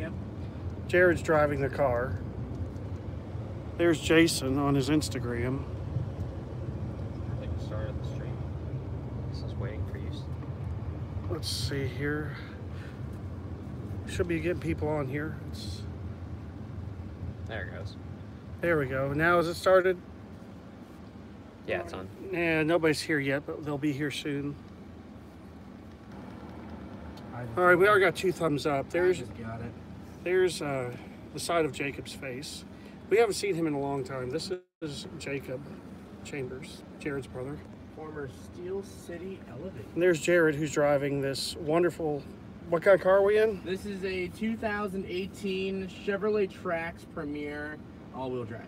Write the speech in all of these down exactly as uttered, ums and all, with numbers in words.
Yep. Jared's driving the car. There's Jason on his Instagram. I think we started the stream. This is waiting for you. Let's see here. Should be getting people on here. It's... There it goes. There we go. Now is it started? Yeah, it's on. Yeah, nobody's here yet, but they'll be here soon. All right, we already got two thumbs up. There's, I just got it. There's uh, the side of Jacob's face. We haven't seen him in a long time. This is Jacob Chambers, Jared's brother. Former Steel City Elevator. And there's Jared, who's driving this wonderful, what kind of car are we in? This is a two thousand eighteen Chevrolet Trax Premier all-wheel drive.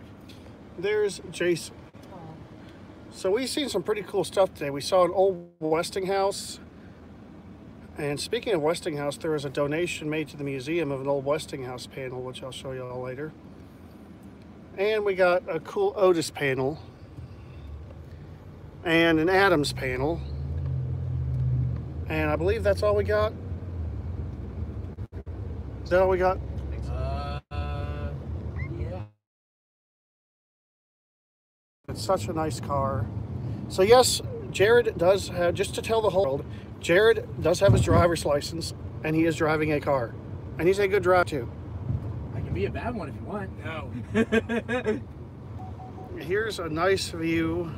There's Jason. Aww. So we've seen some pretty cool stuff today. We saw an old Westinghouse. And speaking of Westinghouse, there was a donation made to the museum of an old Westinghouse panel, which I'll show you all later. And we got a cool Otis panel and an Adams panel. And I believe that's all we got. Is that all we got? Uh, yeah. It's such a nice car. So yes, Jared does have, just to tell the whole world, Jared does have his driver's license, and he is driving a car. And he's a good driver, too. I can be a bad one if you want. No. Here's a nice view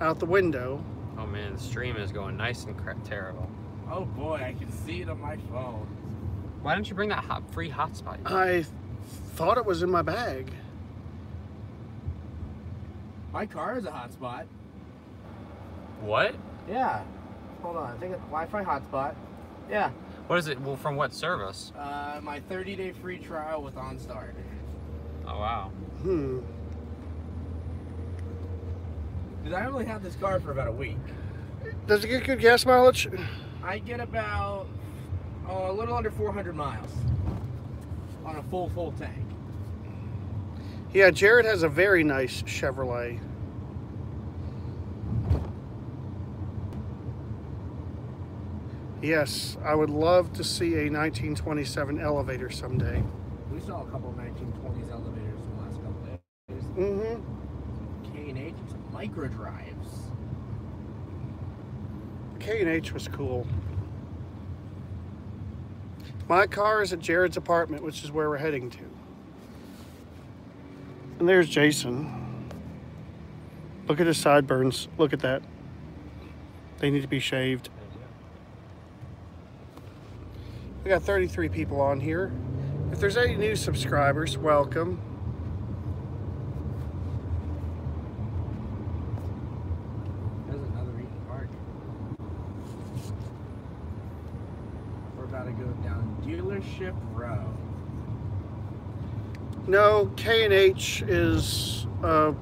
out the window. Oh, man, the stream is going nice and terrible. Oh, boy, I can see it on my phone. Why didn't you bring that hot, free hotspot? I thought it was in my bag. My car is a hotspot. What? Yeah. Hold on, I think it's Wi-Fi hotspot. Yeah. What is it? Well, from what service? Uh, my thirty-day free trial with OnStar. Oh, wow. Hmm. Because I only had this car for about a week. Does it get good gas mileage? I get about oh, a little under four hundred miles on a full, full tank. Yeah, Jared has a very nice Chevrolet. Yes, I would love to see a nineteen twenty-seven elevator someday. We saw a couple of nineteen twenties elevators in the last couple of days. Mm-hmm. K and H micro drives. K and H was cool. My car is at Jared's apartment, which is where we're heading to. And there's Jason. Look at his sideburns. Look at that. They need to be shaved. We got thirty-three people on here. If there's any new subscribers, welcome. There's another Eaton Park. We're about to go down Dealership Row. No, K and H is a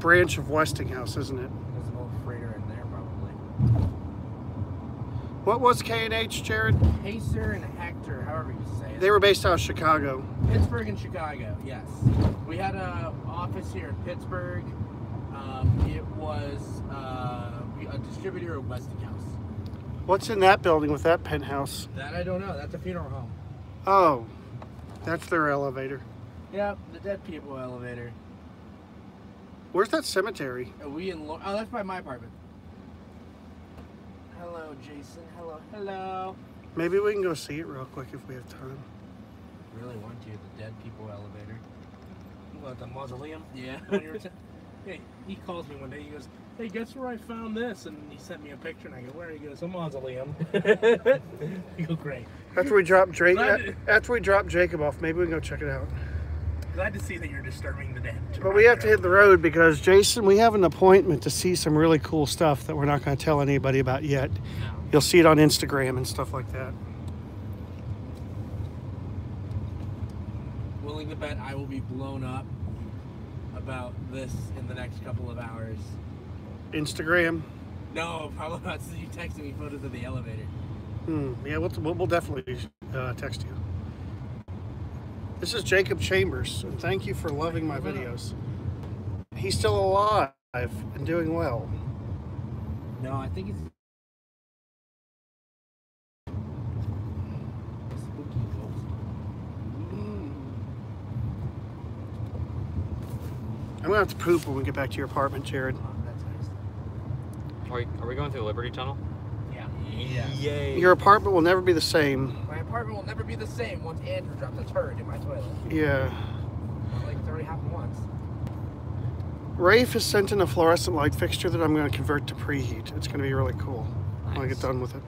branch of Westinghouse, isn't it? There's an old freighter in there, probably. What was K and H, Jared? Hacer and Hector, however you say it. They were based out of Chicago. Pittsburgh and Chicago, yes. We had an office here in Pittsburgh. Um, it was uh, a distributor of Westinghouse. What's in that building with that penthouse? That I don't know. That's a funeral home. Oh, that's their elevator. Yep, the dead people elevator. Where's that cemetery? Are we in? Lo- oh, that's by my apartment. Hello, Jason. Hello, hello. Maybe we can go see it real quick if we have time. Really want to, the dead people elevator. What, the mausoleum? Yeah. Hey, he calls me one day. He goes, hey, guess where I found this? And he sent me a picture, and I go, where? He goes, a mausoleum. I go, great. After we drop Drake, after we drop Jacob off, maybe we can go check it out. Glad to see that you're disturbing the dead. But we have to hit the road because, Jason, we have an appointment to see some really cool stuff that we're not going to tell anybody about yet. You'll see it on Instagram and stuff like that. Willing to bet I will be blown up about this in the next couple of hours. Instagram? No, probably not. So you texted me photos of the elevator. Hmm. Yeah, we'll, we'll definitely uh, text you. This is Jacob Chambers, and thank you for loving my videos. He's still alive and doing well. No, I think it's... I'm gonna have to poop when we get back to your apartment, Jared. Are we, are we going through the Liberty Tunnel? Yeah. Yeah. Yay. Your apartment will never be the same. My apartment will never be the same once Andrew dropped a turd in my toilet. Yeah. Like it already happened once. Rafe has sent in a fluorescent light fixture that I'm going to convert to preheat. It's going to be really cool nice. when I get done with it.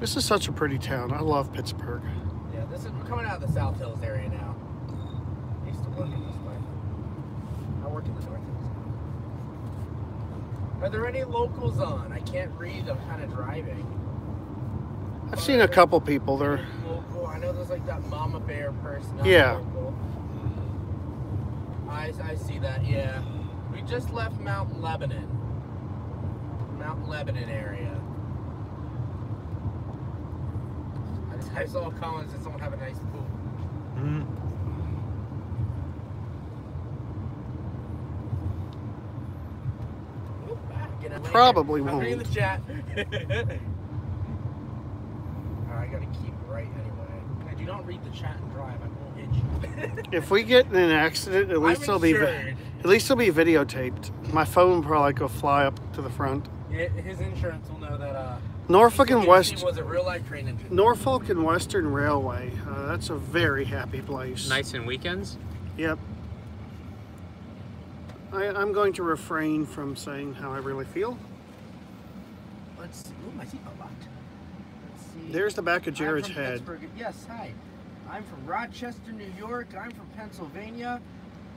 This is such a pretty town. I love Pittsburgh. Yeah, this is, we're coming out of the South Hills area now. I used to work in this way. I worked in the North Hills. Are there any locals on? I can't read. I'm kind of driving. I've seen a couple people there. Local. I know there's like that mama bear person. Yeah. Local. I, I see that, yeah. We just left Mount Lebanon. Mount Lebanon area. I, just, I saw Collins and someone have a nice pool. Mm-hmm. Probably won't. I'm reading the chat. I gotta keep right anyway. I do not read the chat and drive. I will hit you. If we get in an accident, at least it'll be at least it'll be videotaped. My phone will probably go fly up to the front. Yeah, his insurance will know that. Uh, Norfolk and West was a real life train engine. Norfolk and Western Railway. Uh, that's a very happy place. Nights and weekends. Yep. I, I'm going to refrain from saying how I really feel. Let's see. Ooh, my seatbelt locked. There's the back of Jared's head. Yes, hi. I'm from Rochester, New York. I'm from Pennsylvania.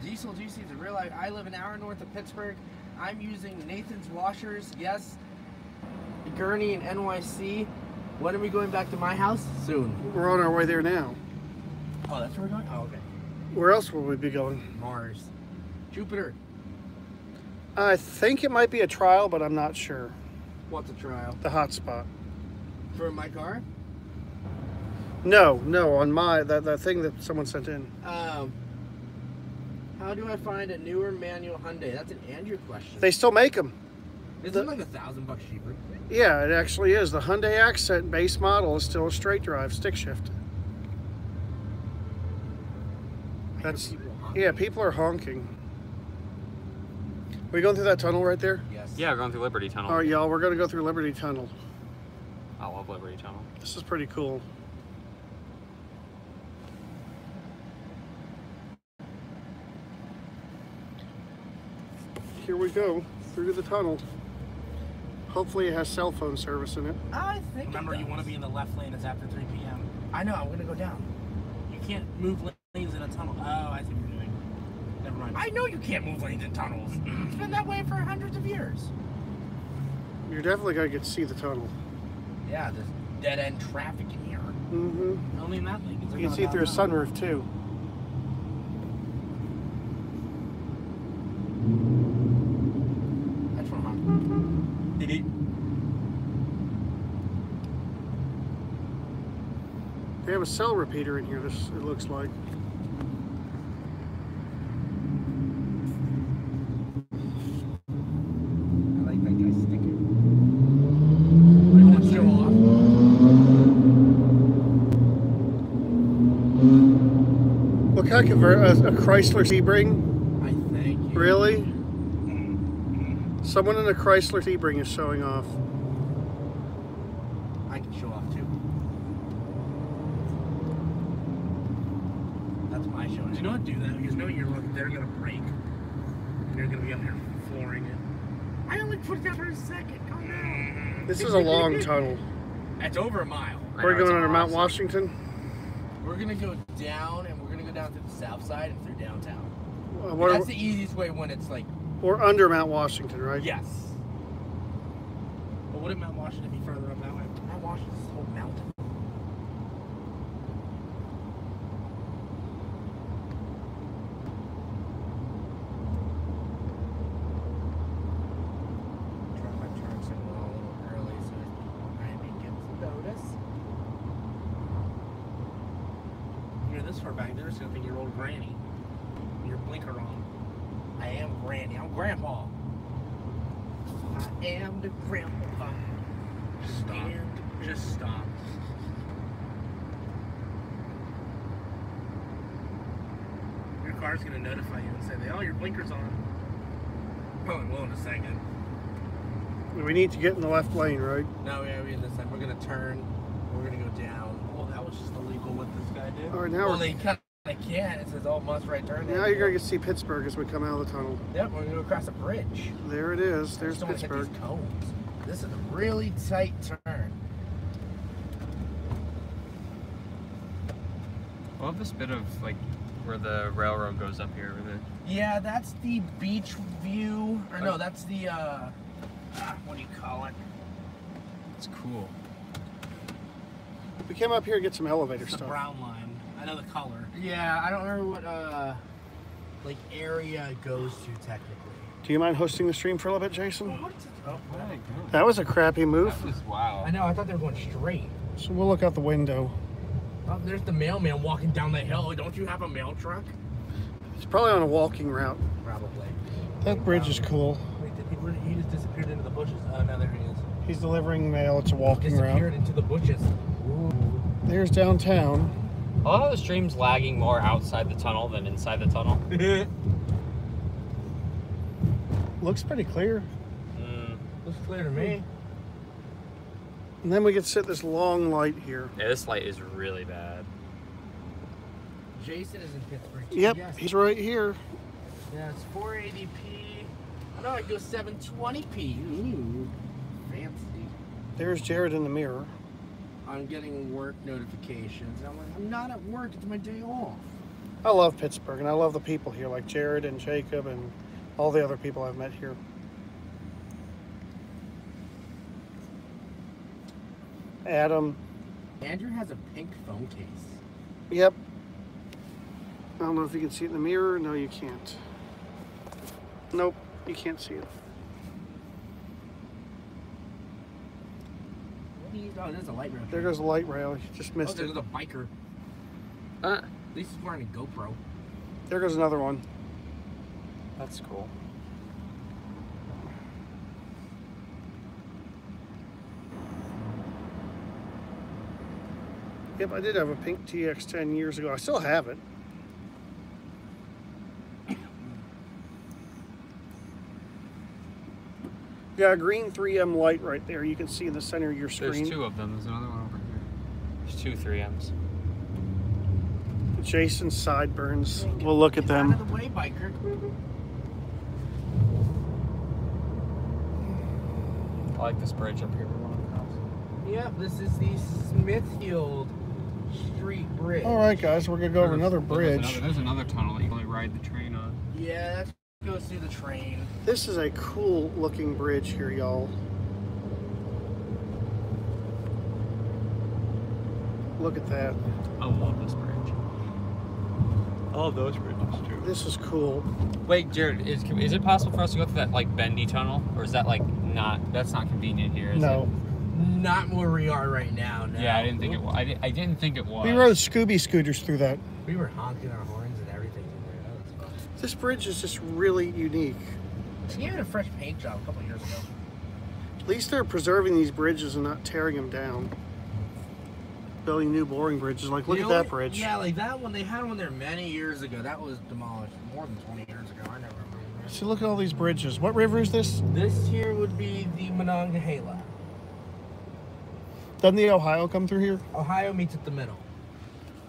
Diesel Juicy is a real life. I live an hour north of Pittsburgh. I'm using Nathan's washers. Yes. Gurney and N Y C. When are we going back to my house? Soon. We're on our way there now. Oh, that's where we're going? Oh, okay. Where else will we be going? Mars. Jupiter. I think it might be a trial, but I'm not sure. What's a trial? The hot spot. For my car? No, no, on my, that, that thing that someone sent in. Um, how do I find a newer manual Hyundai? That's an Andrew question. They still make them. Isn't the, it like a thousand bucks cheaper? Yeah, it actually is. The Hyundai Accent base model is still a straight drive stick shift. That's, people yeah, people are honking. Are we going through that tunnel right there? Yes. Yeah, we're going through Liberty Tunnel. All right, y'all, we're going to go through Liberty Tunnel. I love Liberty Tunnel. This is pretty cool. Here we go through the tunnel. Hopefully it has cell phone service in it. I think. Remember, you want to be in the left lane. It's after three P M I know. I'm going to go down. You can't move lanes in a tunnel. Oh, I see what you're doing. Never mind. I know you can't move lanes in tunnels. It's been that way for hundreds of years. You're definitely going to get to see the tunnel. Yeah, there's dead-end traffic in here. Mm-hmm. Only in that lane. You can see through a sunroof, too. That's from Houghton. Did he? They have a cell repeater in here, This it looks like. Convert a, a Chrysler Sebring? I think. Really? Mm-hmm. Someone in a Chrysler Sebring is showing off. I can show off too. That's my show. Do not do that because no, you're looking, they're gonna break. And you're gonna be up there flooring it. I only put it down for a second. Calm down. This is a long tunnel. That's over a mile. We're going under Mount Washington. We're gonna go down and we're gonna go down to the south side and through downtown. Well, that's the easiest way when it's like. We're under Mount Washington, right? Yes. But wouldn't Mount Washington be further up that way? Mount Washington's a whole mountain. Granny. Your blinker on. I am Granny. I'm Grandpa. I am the Grandpa. Just stop. And just stop. car's going to notify you and say, oh, your blinker's on. Probably will in a second. We need to get in the left lane, right? No, yeah, we're in this lane. We're going to turn. We're going to go down. Well, that was just illegal what this guy did. All right, now well, they cut. I can't. It says, oh, must right turn. Now you're going to see Pittsburgh as we come out of the tunnel. Yep, we're going to go across a bridge. There it is. There's Pittsburgh. This is a really tight turn. I love this bit of, like, where the railroad goes up here. With it. Yeah, that's the beach view. Or no, that's the, uh, ah, what do you call it? It's cool. We came up here to get some elevator it's stuff. The brown line. I know the color. Yeah, I don't remember what uh, like area it goes to technically. Do you mind hosting the stream for a little bit, Jason? Oh, what is it? Oh, where did it go? That was a crappy move. That was wild. I know. I thought they were going straight. So we'll look out the window. Oh, there's the mailman walking down the hill. Don't you have a mail truck? It's probably on a walking route. Probably. That bridge is cool. Wait, did he, he just disappeared into the bushes. Oh, no, there he is. He's delivering mail. It's a walking route. Disappeared into the bushes. Ooh. There's downtown. A lot of the stream's lagging more outside the tunnel than inside the tunnel. Looks pretty clear. Mm. Looks clear to me. And then we could sit this long light here. Yeah, this light is really bad. Jason is in Pittsburgh. Yep, yes. He's right here. Yeah, it's four eighty p. I know I go seven twenty p. Ooh, fancy. There's Jared in the mirror. I'm getting work notifications. And I'm like, I'm not at work. It's my day off. I love Pittsburgh, and I love the people here, like Jared and Jacob and all the other people I've met here. Adam. Andrew has a pink phone case. Yep. I don't know if you can see it in the mirror. No, you can't. Nope, you can't see it. Oh, there's a light rail. There goes a light rail. You just missed oh, it. There's a biker. Uh, At least he's wearing a GoPro. There goes another one. That's cool. Yep, I did have a pink T X ten years ago. I still have it. Yeah, green three M light right there. You can see in the center of your screen. There's two of them. There's another one over here. There's two three Ms. Jason's sideburns. We'll look at them. Out of the way, biker. I like this bridge up here. Yeah, this is the Smithfield Street Bridge. All right, guys, we're gonna go over another bridge. There's another, there's another tunnel that you can only ride the train on. Yeah. That's goes through the train. This is a cool looking bridge here, y'all. Look at that. I love this bridge. I love those bridges too. This is cool. Wait, Jared, is is it possible for us to go through that like bendy tunnel, or is that like not? That's not convenient here, is no. it? Not where we are right now. No. Yeah, I didn't think it was. I, did, I didn't think it was. We rode Scooby scooters through that. We were honking our horns. This bridge is just really unique. She gave it a fresh paint job a couple years ago. At least they're preserving these bridges and not tearing them down. Building new boring bridges. Like, look you at that what? bridge. Yeah, like that one. They had one there many years ago. That was demolished more than twenty years ago. I never remember. So look at all these bridges. What river is this? This here would be the Monongahela. Doesn't the Ohio come through here? Ohio meets at the middle.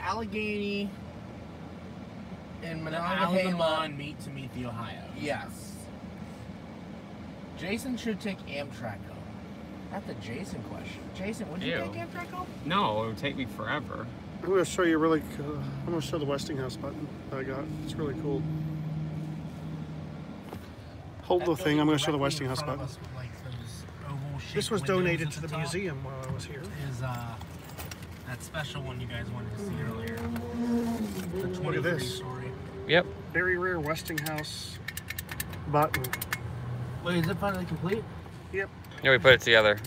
Allegheny and Monongahela meet to meet the Ohio. Yes. Jason should take Amtrak home. That's the Jason question. Jason, would you Ew. take Amtrak home? No, it would take me forever. I'm gonna show you really. Uh, I'm gonna show the Westinghouse button that I got. It's really cool. Hold that the thing. I'm gonna show the Westinghouse button. Us, like, this was donated to the, the museum while I was here. Is, uh, that special one you guys wanted to see earlier. The twenty-three Look at this. Story. Yep. Very rare Westinghouse button. Wait, is it finally complete? Yep. Yeah, we put it together.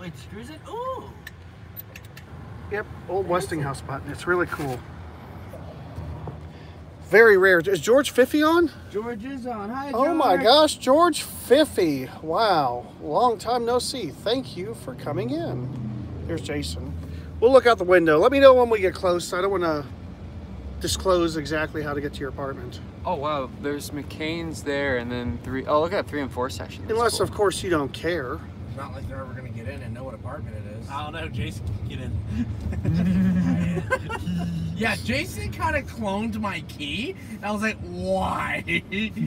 Wait, screws it? Ooh! Yep, old Westinghouse button. It's really cool. Very rare. Is George Fiffy on? George is on. Hi, George. Oh my gosh, George Fiffy. Wow. Long time no see. Thank you for coming in. There's Jason. We'll look out the window. Let me know when we get close. I don't want to disclose exactly how to get to your apartment. Oh wow, there's McCain's there and then three, oh look at three and four section. That's Unless cool. of course you don't care. It's not like they're ever gonna get in and know what apartment it is. I don't know, Jason can get in. Yeah, Jason kind of cloned my key. And I was like, why? It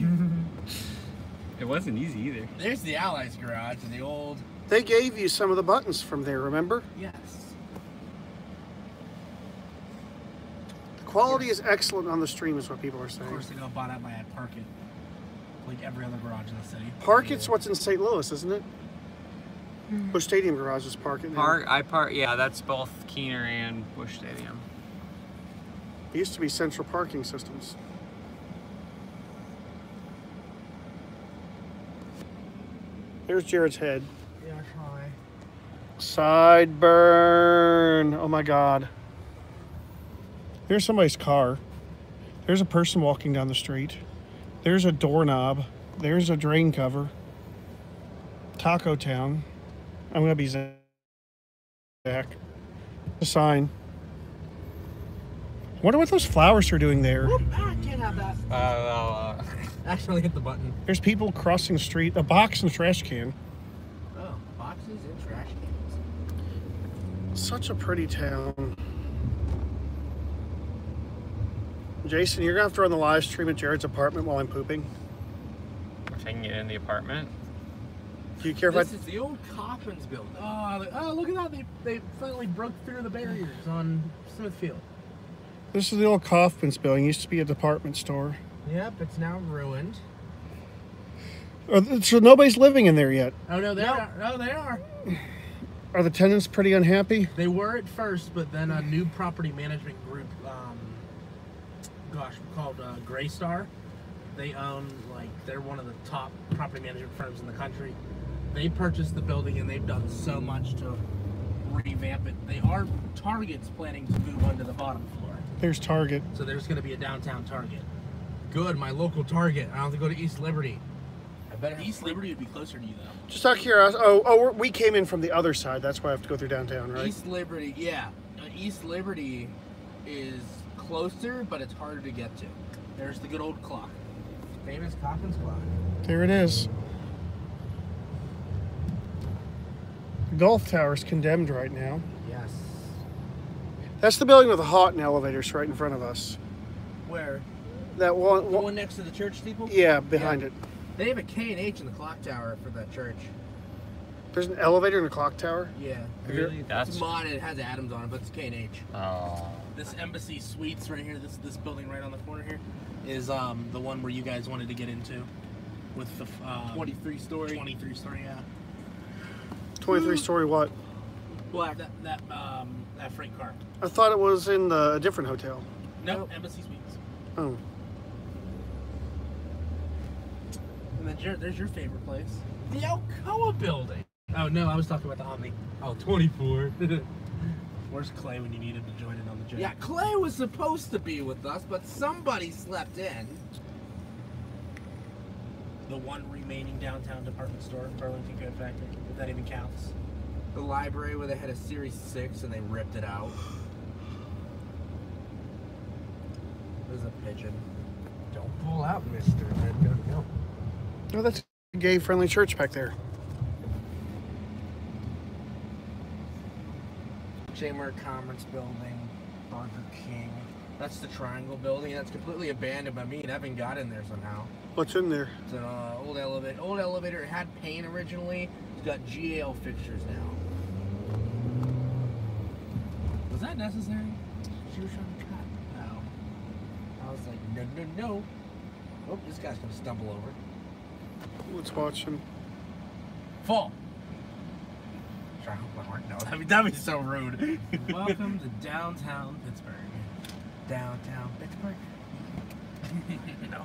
wasn't easy either. There's the Allies garage and the old... They gave you some of the buttons from there, remember? Yes. The quality is excellent on the stream is what people are saying. Of course they don't buy that by at Parkit. Like every other garage in the city. Parkit's yeah. what's in Saint Louis, isn't it? Busch Stadium garage is Parkit. Park, I park, yeah, that's both Keener and Busch Stadium. It used to be Central Parking Systems. There's Jared's head. Yeah, hi. Sideburn. Oh my God. There's somebody's car. There's a person walking down the street. There's a doorknob. There's a drain cover. Taco Town. I'm gonna be Zach. A sign. I wonder what those flowers are doing there. Whoop, I can't have that. Uh, uh, actually hit the button. There's people crossing the street. A box and a trash can. Oh, boxes and trash cans. Such a pretty town. Jason, you're going to have to run the live stream at Jared's apartment while I'm pooping. If I can get in the apartment. Do you care this if I... This is the old Kaufmann's building. Oh, oh, look at that. They, they finally broke through the barriers on Smithfield. This is the old Kaufmann's building. It used to be a department store. Yep, it's now ruined. So nobody's living in there yet? Oh, no, they no. are. No, they are. Are the tenants pretty unhappy? They were at first, but then a new property management group, um, gosh, called uh, Graystar. They own, like, they're one of the top property management firms in the country. They purchased the building, and they've done so much to revamp it. They are, Target's planning to move onto the bottom floor. There's Target. So there's going to be a downtown Target. Good, my local Target. I don't have to go to East Liberty. I bet East Liberty would be closer to you, though. Just out of curiosity, oh, oh, we came in from the other side. That's why I have to go through downtown, right? East Liberty, yeah. East Liberty is closer, but it's harder to get to. There's the good old clock. Famous Kaufmann's clock. There it is. The Gulf Tower is condemned right now. Yes. That's the building with the Houghton elevators right in front of us. Where? That one, one, the one next to the church steeple? Yeah, behind yeah. it. They have a K and H in the clock tower for that church. There's an elevator in the clock tower? Yeah. Really? That's... It's modded. It has Adams on it, but it's K and H. Oh. This Embassy Suites right here, this this building right on the corner here, is um the one where you guys wanted to get into with the um, twenty-three story. twenty-three story, yeah. twenty-three story what? Well, that, that, um, that freight car. I thought it was in a different hotel. No, oh. Embassy Suites. Oh. And then there's your favorite place. The Alcoa Building. Oh, no, I was talking about the Omni. Oh, twenty-four. Where's Clay when you needed to join in on the journey? Yeah, Clay was supposed to be with us, but somebody slept in. The one remaining downtown department store, Burlington Co. Factory, if that even counts. The library where they had a Series six and they ripped it out. There's a pigeon. Don't pull out, mister. That's gonna go. Oh, that's a gay-friendly church back there. Chaymare Conference building, Burger King. That's the Triangle building. That's completely abandoned by me, and I haven't got in there somehow. What's in there? It's an uh, old elevator. Old elevator. It had paint originally. It's got G A L fixtures now. Was that necessary? She was trying to cut. No. I was like, no, no, no. Oh, this guy's gonna stumble over. Let's watch him fall. No, that'd be, that'd be so rude. Welcome to downtown Pittsburgh. Downtown Pittsburgh. No.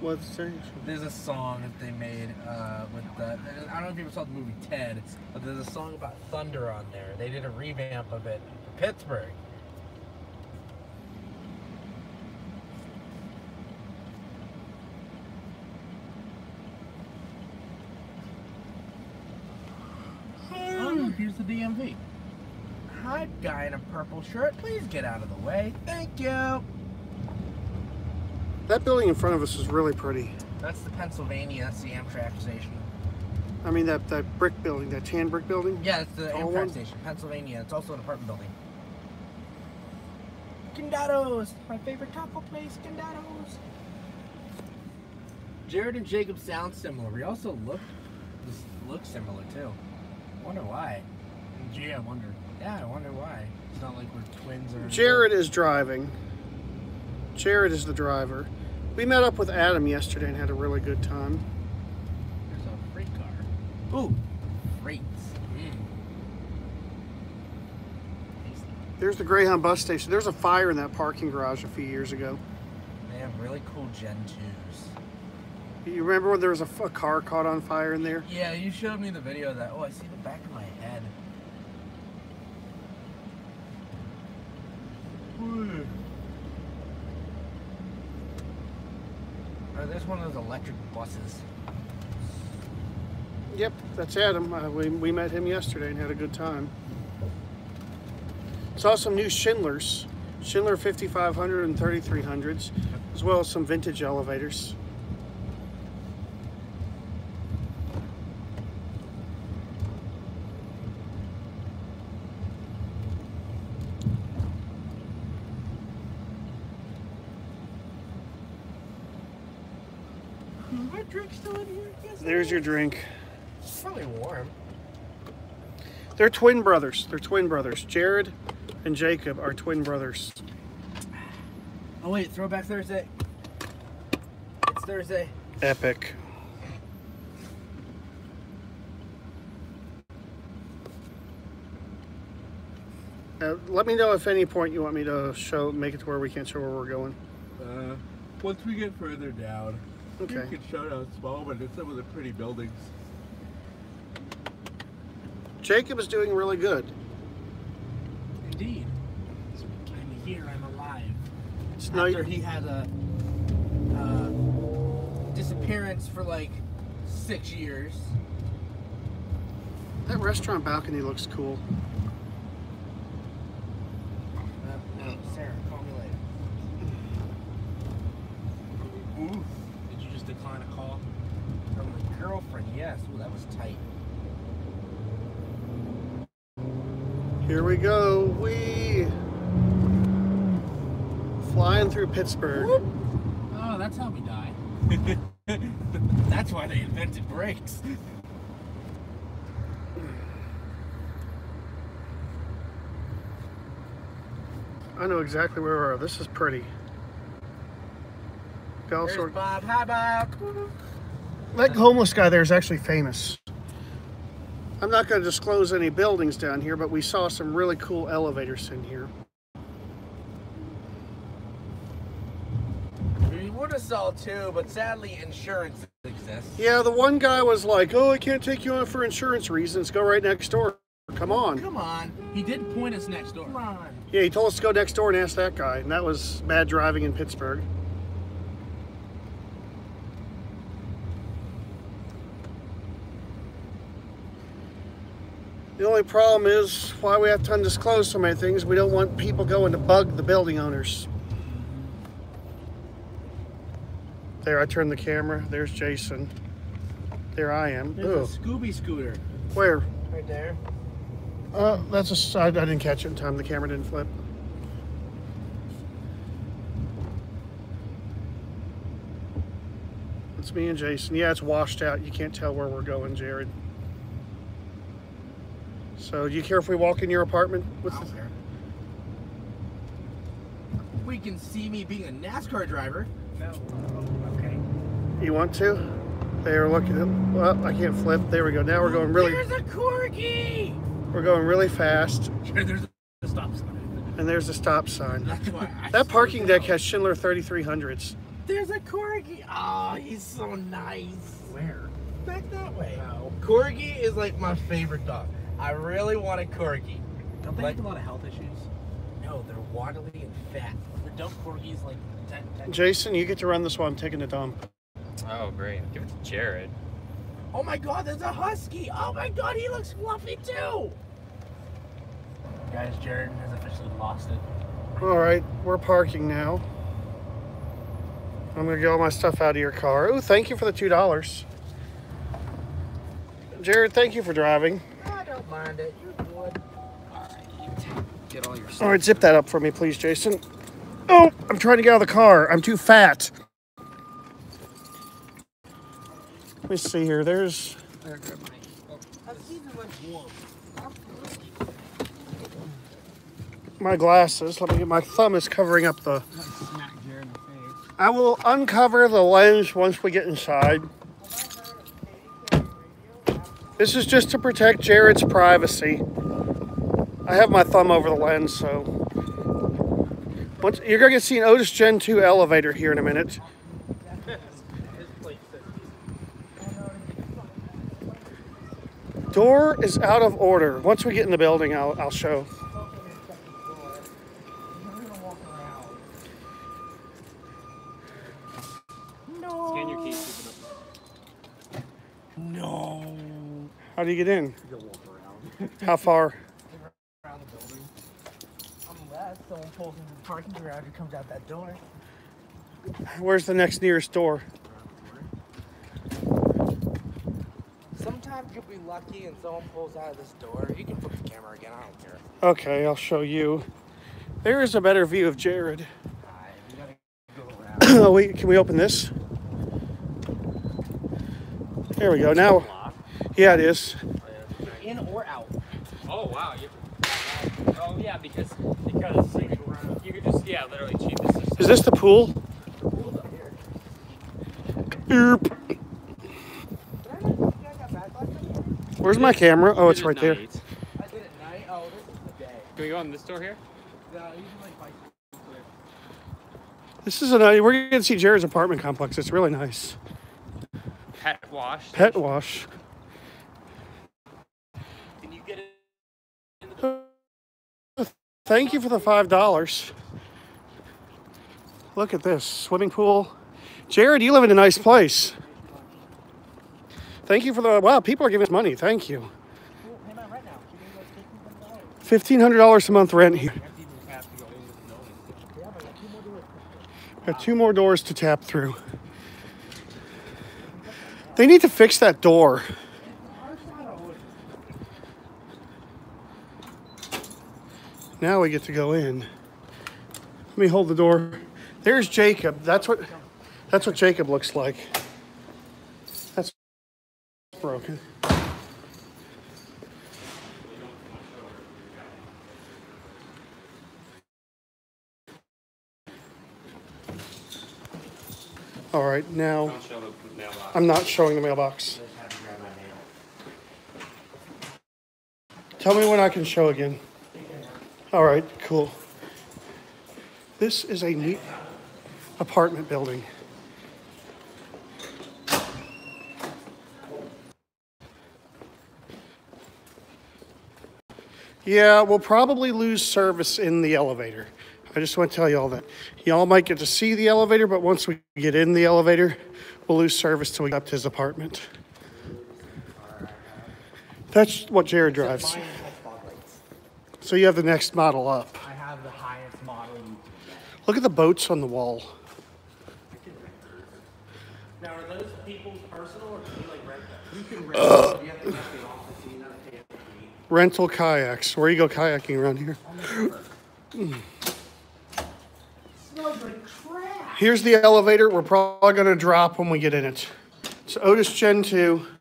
What's serious? There's a song that they made uh, with the. I don't know if you ever saw the movie Ted, but there's a song about thunder on there. They did a revamp of it for Pittsburgh. Here's the D M V. hot guy in a purple shirt, please get out of the way. Thank you. That building in front of us is really pretty. That's the Pennsylvania, that's the Amtrak station. I mean that, that brick building, that tan brick building? Yeah, it's the Amtrak one? Station, Pennsylvania. It's also an apartment building. Candados, my favorite taco place, Candados. Jared and Jacob sound similar. We also look, look similar too. I wonder why. Gee, I wonder. Yeah, I wonder why. It's not like we're twins or... Jared is driving. Jared is the driver. We met up with Adam yesterday and had a really good time. There's a freight car. Ooh, freights. Mm. There's the Greyhound bus station. There's a fire in that parking garage a few years ago. They have really cool Gen twos. You remember when there was a, a car caught on fire in there? Yeah, you showed me the video of that. Oh, I see the back of my head. Ooh. Oh, there's one of those electric buses. Yep, that's Adam. Uh, we, we met him yesterday and had a good time. Saw some new Schindlers. Schindler fifty-five hundred and thirty-three hundreds, as well as some vintage elevators. There's your drink. It's really warm. They're twin brothers. They're twin brothers. Jared and Jacob are twin brothers. Oh wait, Throwback Thursday. It's Thursday. Epic. Uh, let me know if at any point you want me to show, make it to where we can't show where we're going. Uh, once we get further down. Okay. You can show how small, but it's some of the pretty buildings. Jacob is doing really good. Indeed. I'm here, I'm alive. It's After he had a uh, disappearance for like six years. That restaurant balcony looks cool. Uh, no, Sarah, call me later. Ooh. Decline a call from the girlfriend. Yes. Ooh, that was tight. Here we go. We flying through Pittsburgh. Whoop. Oh, that's how we die. That's why they invented brakes. I know exactly where we are. This is pretty. There's Bob. Hi, Bob. That homeless guy there is actually famous. I'm not going to disclose any buildings down here, but we saw some really cool elevators in here. We would have saw two, but sadly insurance exists. Yeah, the one guy was like, oh, I can't take you on for insurance reasons. Go right next door. Come on. Come on. He did point us next door. Come on. Yeah, he told us to go next door and ask that guy, and that was bad driving in Pittsburgh. The only problem is why we have to undisclose so many things. We don't want people going to bug the building owners. There, I turned the camera. There's Jason. There I am. There's a Scooby scooter. Where? Right there. Uh, that's a. I, I didn't catch it in time. The camera didn't flip. It's me and Jason. Yeah, it's washed out. You can't tell where we're going, Jared. So, do you care if we walk in your apartment? With I don't care. We can see me being a NASCAR driver. No. Uh, okay. You want to? They are looking at... Well, I can't flip. There we go. Now we're going really... There's a corgi! We're going really fast. There's a stop sign. And there's a stop sign. That's why I that parking deck has Schindler thirty-three hundreds. There's a corgi! Oh, he's so nice. Where? Back that way. No. Corgi is like my favorite dog. I really want a corgi. Don't they like, have a lot of health issues? No, they're waddly and fat. The dump corgis like ten, ten. Jason, you get to run this while I'm taking a dump. Oh, great. Give it to Jared. Oh my god, there's a husky. Oh my god, he looks fluffy too. Guys, Jared has officially lost it. All right, we're parking now. I'm gonna get all my stuff out of your car. Oh, thank you for the two dollars. Jared, thank you for driving. I don't mind it, you're good. All right, get all your stuff. All right, zip that up for me, please, Jason. Oh, I'm trying to get out of the car. I'm too fat. Let me see here, there's... There, good money. My glasses. Let me get my thumb is covering up the. I will uncover the lens once we get inside. This is just to protect Jared's privacy. I have my thumb over the lens, so once you're gonna get to see an Otis Gen two elevator here in a minute. Door is out of order. Once we get in the building, I'll, I'll show. No. Scan your keys. No. How do you get in? You walk around. How far? Around the building. Unless someone pulls into the parking garage and comes out that door. Where's the next nearest door? Sometimes you'll be lucky and someone pulls out of this door. You can flip the camera again. I don't care. Okay, I'll show you. There is a better view of Jared. Right, we Wait, can we open this? There we go. Now, yeah, it is. In or out? Oh wow. Oh yeah, because because you could, you could just yeah, literally cheap. Is this the pool? The pool's up here. Erp. Where's my camera? Oh, it's right there. I did at night. Oh, this is the day. Can we go on this door here? No, usually like this is a night. We're gonna see Jared's apartment complex. It's really nice. Pet wash. Pet wash. Can you get it? Thank you for the five dollars. Look at this swimming pool. Jared, you live in a nice place. Thank you for the, wow, people are giving us money. Thank you. fifteen hundred dollars a month rent here. Got two more doors to tap through. They need to fix that door. Now we get to go in. Let me hold the door. There's Jacob. That's what, that's what Jacob looks like. Broken. All right, now I'm not showing the mailbox. Tell me when I can show again. All right, cool. This is a neat apartment building. Yeah, we'll probably lose service in the elevator. I just want to tell you all that. Y'all might get to see the elevator, but once we get in the elevator, we'll lose service till we get up to his apartment. That's what Jared drives. So you have the next model up. I have the highest model. Look at the boats on the wall. Now, are those people's personal or can you like rent them? You can rent them. You have to rent them. Rental kayaks. Where do you go kayaking around here? Mm. Smells like crap. Here's the elevator. We're probably going to drop when we get in it. It's Otis Gen two. My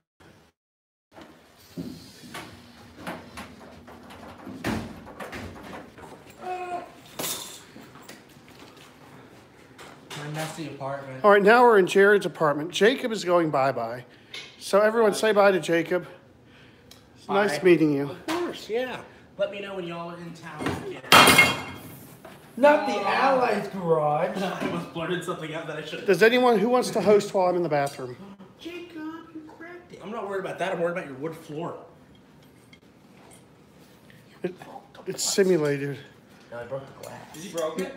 messy apartment. All right, now we're in Jared's apartment. Jacob is going bye-bye. So everyone say bye to Jacob. Nice Bye. meeting you. Of course, yeah. Let me know when y'all are in town again. Not the Allies garage. I almost blurted something out that I shouldn't. Does anyone who wants to host while I'm in the bathroom? Jacob, you cracked it. I'm not worried about that. I'm worried about your wood floor. It, it's simulated. No, I broke the glass. Did you broke it?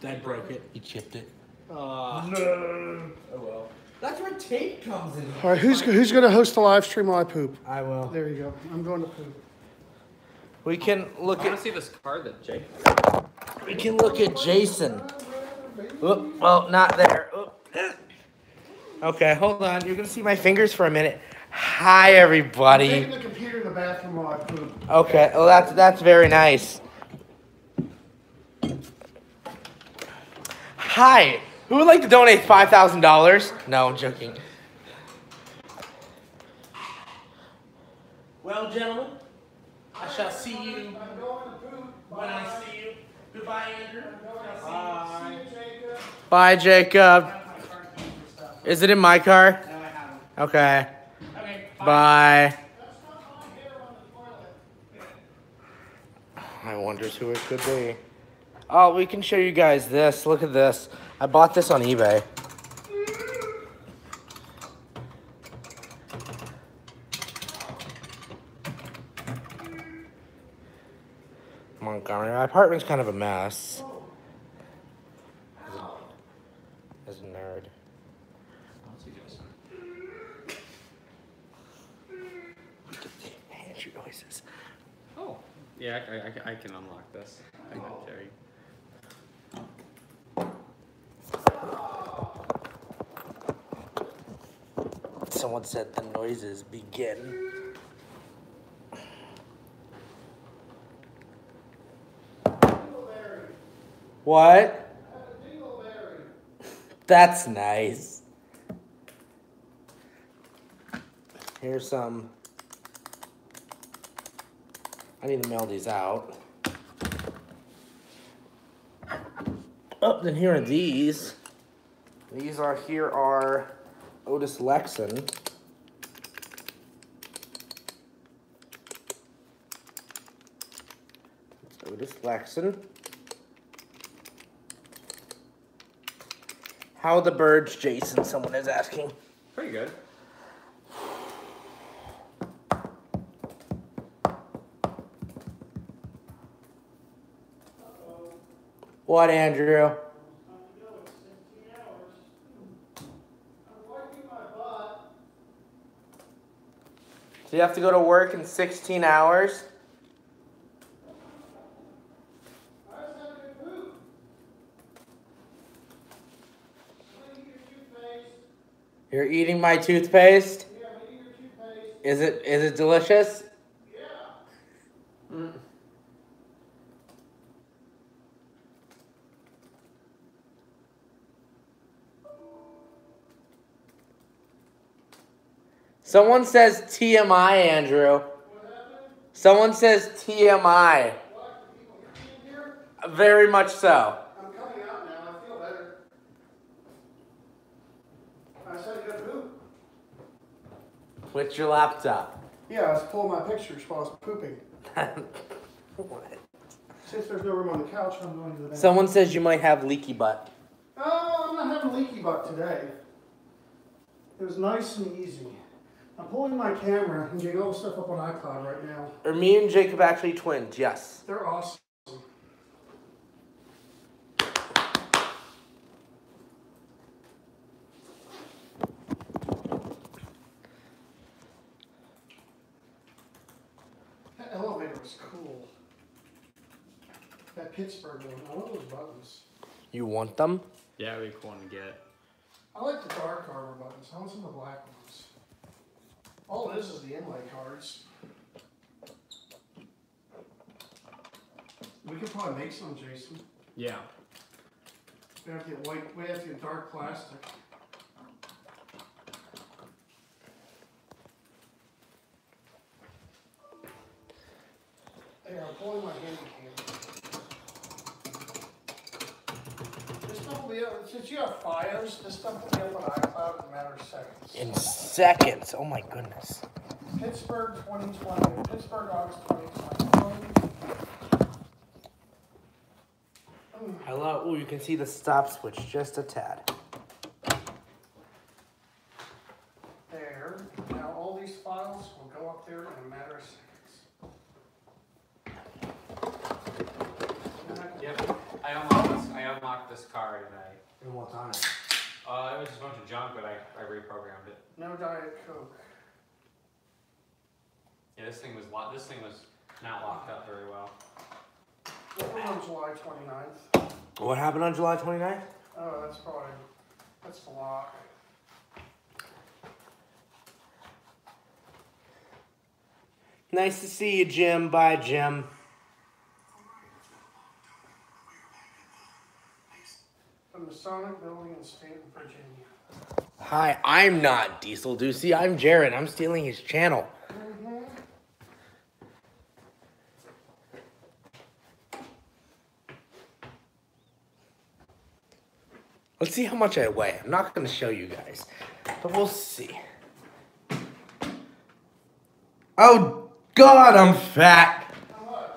Dad broke it. He chipped it. Uh, no. Oh, well. That's where tape comes in. All right, who's who's going to host the live stream while I poop? I will. There you go. I'm going to poop. We can look I at. I want to see this car that Jake. We can look at Jason. Oh, oh not there. Oh. Okay, hold on. You're gonna see my fingers for a minute. Hi, everybody. I'm taking the computer in the bathroom while I poop. Okay. Well, that's that's very nice. Hi. Who would like to donate five thousand dollars? No, I'm joking. Well, gentlemen, I shall see you when I see you. Goodbye, Andrew. Bye. Bye, Jacob. Is it in my car? No, I haven't. Okay. Okay. Bye. Bye. I wonder who it could be. Oh, we can show you guys this. Look at this. I bought this on eBay. Montgomery. My apartment's kind of a mess. As a, as a nerd. Look at the pantry noises. Oh, yeah, I, I, I can unlock this. I can carry you. Someone said the noises begin. What? That's nice. Here's some. I need to mail these out. Oh, then here are these. These are, here are Otis Lexan. Otis Lexan. How are the birds, Jason? Someone is asking. Pretty good. What, Andrew? Do you have to go to work in sixteen hours? You're eating my toothpaste? Yeah, I'm eating your toothpaste. Is it is it delicious? Yeah. Mm. Someone says T M I, Andrew. Someone says T M I. Very much so. I'm coming out now. I feel better. I said good poop. With your laptop. Yeah, I was pulling my pictures while I was pooping. What? Since there's no room on the couch, I'm going to the bathroom. Someone says you might have leaky butt. Oh, I'm not having leaky butt today. It was nice and easy. I'm pulling my camera and getting all the stuff up on iCloud right now. Are me and Jacob actually twins? Yes. They're awesome. That elevator was cool. That Pittsburgh one. I want those buttons. You want them? Yeah, we want to get. I like the dark armor buttons. I want some of the black ones. All it is is the inlay cards. We could probably make some, Jason. Yeah. We have to get white. We have to get dark plastic. Hey, I'm pulling my handy camera. This stuff will be up. Since you have files, this stuff will be up on iCloud in a matter of seconds. Insane. Seconds. Oh my goodness. Pittsburgh twenty twenty. Pittsburgh August twenty twenty. Hello. Oh, you can see the stop switch just a tad. There. Now all these files will go up there in a matter of seconds. Yep. I unlocked this. I unlocked this car tonight. And what's on it? Uh, it was just a bunch of junk, but I, I reprogrammed it. No Diet Coke. Yeah, this thing was, this thing was not locked up very well. What happened on July twenty-ninth? What happened on July twenty-ninth? Oh, that's probably, that's the lock. Nice to see you, Jim. Bye, Jim. From the Sonic Building in the state of Virginia. Hi, I'm not Diesel Ducey. I'm Jared. I'm stealing his channel. Mm-hmm. Let's see how much I weigh. I'm not going to show you guys, but we'll see. Oh, God, I'm fat.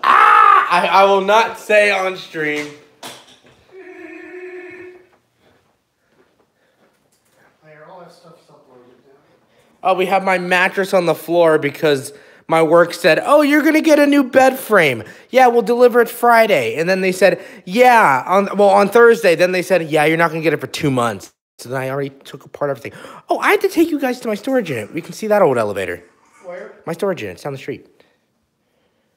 Ah! I, I will not say on stream. There, all that stuff's uploaded now. Oh, we have my mattress on the floor because my work said, oh, you're going to get a new bed frame. Yeah, we'll deliver it Friday. And then they said, yeah, on, well, on Thursday. Then they said, yeah, you're not going to get it for two months. So then I already took apart everything. Oh, I had to take you guys to my storage unit. We can see that old elevator. Where? My storage unit. It's down the street.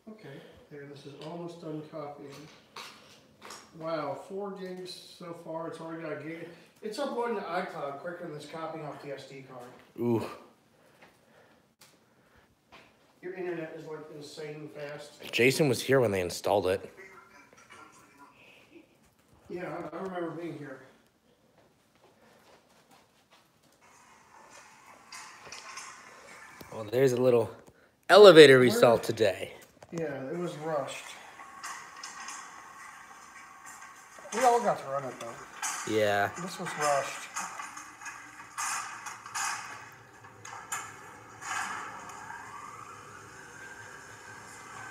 Okay. There, this is almost done copying. Wow, four gigs so far. It's already got a gig. It's uploading to iCloud quicker than it's copying off the S D card. Ooh. Your internet is like insane fast. Jason was here when they installed it. Yeah, I remember being here. Well, there's a little elevator we saw today. Yeah, it was rushed. We all got to run it, though. Yeah. This was rushed.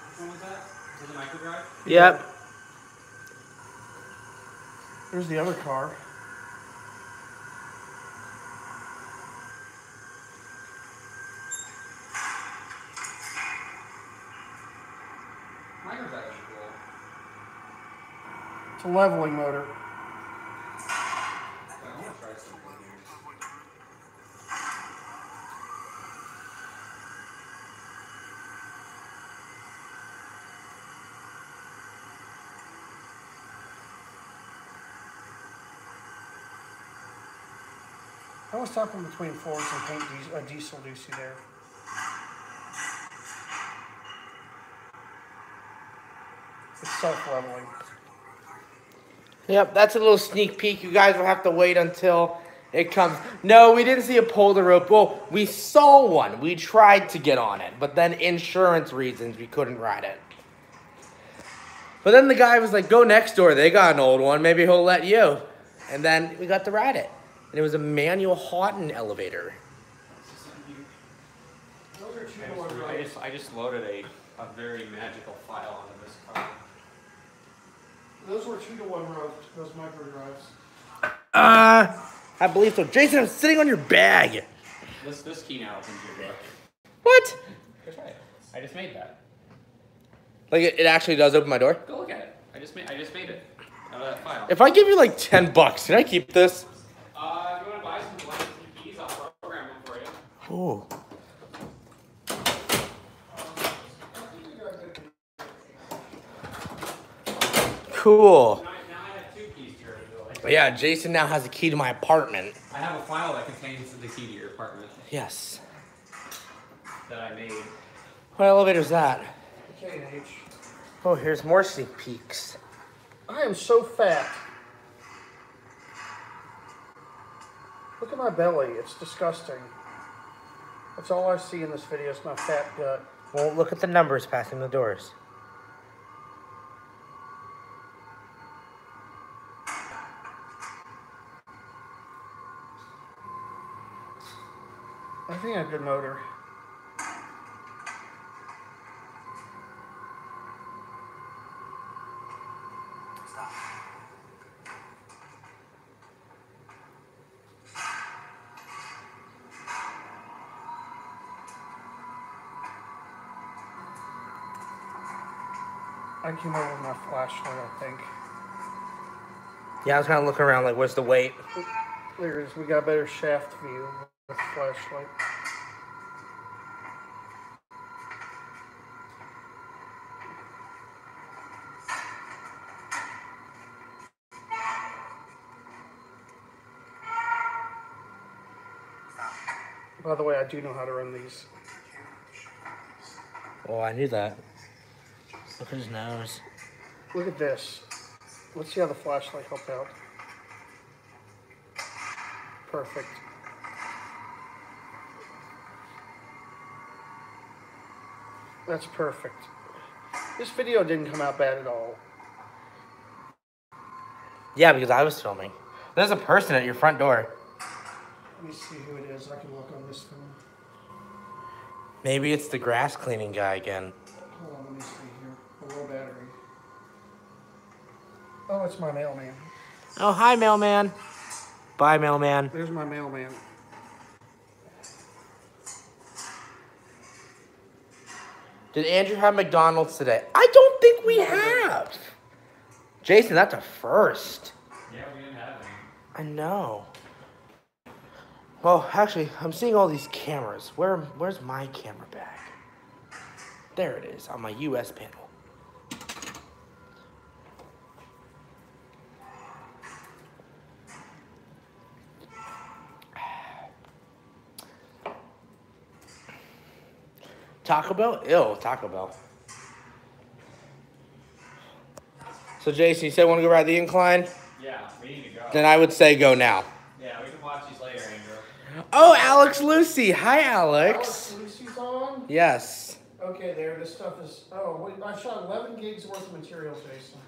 Which one was that? Was it the microdrive? Yep. There's the other car. It's a leveling motor. I was talking between Fords and paint diesel, uh, diesel Ducey there. It's self-leveling. Yep, that's a little sneak peek. You guys will have to wait until it comes. No, we didn't see a polder rope. Well, we saw one. We tried to get on it, but then insurance reasons, we couldn't ride it. But then the guy was like, go next door. They got an old one. Maybe he'll let you. And then we got to ride it. And it was a manual Houghton elevator. I just, I just loaded a, a very magical file onto this car. Those were two to one road, those micro drives. Uh, I believe so. Jason, I'm sitting on your bag. This this key now opens your door. What? That's right. I just made that. Like it, it actually does open my door? Go look at it. I just made I just made it out of that file. If I give you like ten bucks, can I keep this? Uh, if you want to buy some lights and keys, I'll program them for you. Oh. Cool. Now, now I have two keys to your building. Yeah, Jason now has a key to my apartment. I have a file that contains the key to your apartment. Yes. That I made. What elevator's that? K and H. Oh, here's more sneak peeks. I am so fat. Look at my belly. It's disgusting. That's all I see in this video is my fat gut. Well, look at the numbers passing the doors. I think I have a good motor. Stop. I came over with my flashlight, I think. Yeah, I was kind of looking around like, where's the weight? There it is. We got a better shaft view. Flashlight. By the way, I do know how to run these. Oh, I knew that. Look at his nose. Look at this. Let's see how the flashlight helped out. Perfect. That's perfect. This video didn't come out bad at all. Yeah, because I was filming. There's a person at your front door. Let me see who it is. I can look on this phone. Maybe it's the grass cleaning guy again. Hold on, let me see here. A low battery. Oh, it's my mailman. Oh, hi, mailman. Bye, mailman. There's my mailman. Did Andrew have McDonald's today? I don't think we have. Jason, that's a first. Yeah, we didn't have any. I know. Well, actually, I'm seeing all these cameras. Where, where's my camera bag? There it is, on my U S panel. Taco Bell? Ew, Taco Bell. So, Jason, you said you want to go ride the incline? Yeah, we need to go. Then I would say go now. Yeah, we can watch these later, Andrew. Oh, Alex Lucy. Hi, Alex. Alex Lucy's on? Yes. Okay, there. This stuff is... Oh, wait, I shot eleven gigs worth of material, Jason.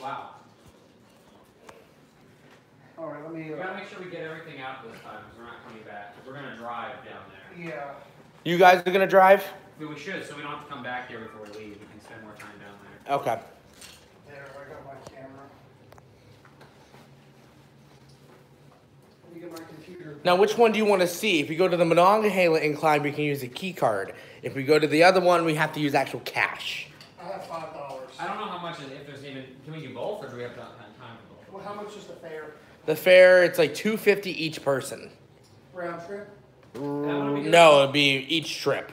Wow. All right, let me... Uh, we got to make sure we get everything out this time because we're not coming back. Because we're going to drive down there. Yeah. You guys are going to drive? I mean, we should, so we don't have to come back here before we leave. We can spend more time down there. Okay. There, I got my camera. Let me get my computer. Now, which one do you want to see? If we go to the Monongahela incline, we can use a key card. If we go to the other one, we have to use actual cash. I have five dollars. I don't know how much, if there's even, can we do both, or do we have time for both? Well, how much is the fare? The fare, it's like two fifty each person. Round trip? Mm, no, it would be each trip.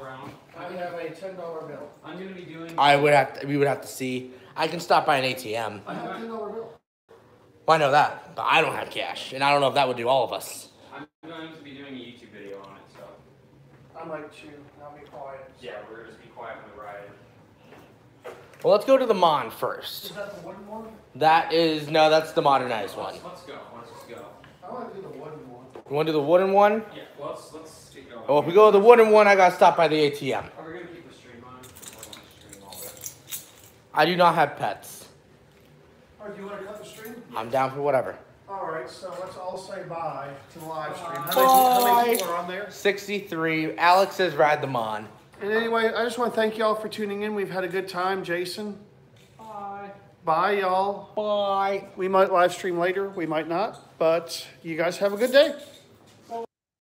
Round. I would have a ten dollar bill. I'm gonna be doing. I would have. To, we would have to see. I can stop by an A T M. I have a ten dollar bill. Well, I know that, but I don't have cash, and I don't know if that would do all of us. I'm going to be doing a YouTube video on it, so. I might chew. I'll be quiet. So. Yeah, we're gonna just be quiet when we ride. Well, let's go to the Mon first. Is that the wooden one? That is no. That's the modernized let's, one. Let's go. Let's just go. I want to do the wooden one. You want to do the wooden one? Yeah. Well, let's let's. Well, if we go to the wooden one, I gotta stop by the A T M. Are we gonna keep the stream on? I do not have pets. Or do you want to cut the stream? I'm down for whatever. All right, so let's all say bye to the live stream. Bye. How many people are on there? sixty-three. Alex says ride them on. And anyway, I just want to thank y'all for tuning in. We've had a good time, Jason. Bye. Bye, y'all. Bye. We might live stream later. We might not. But you guys have a good day.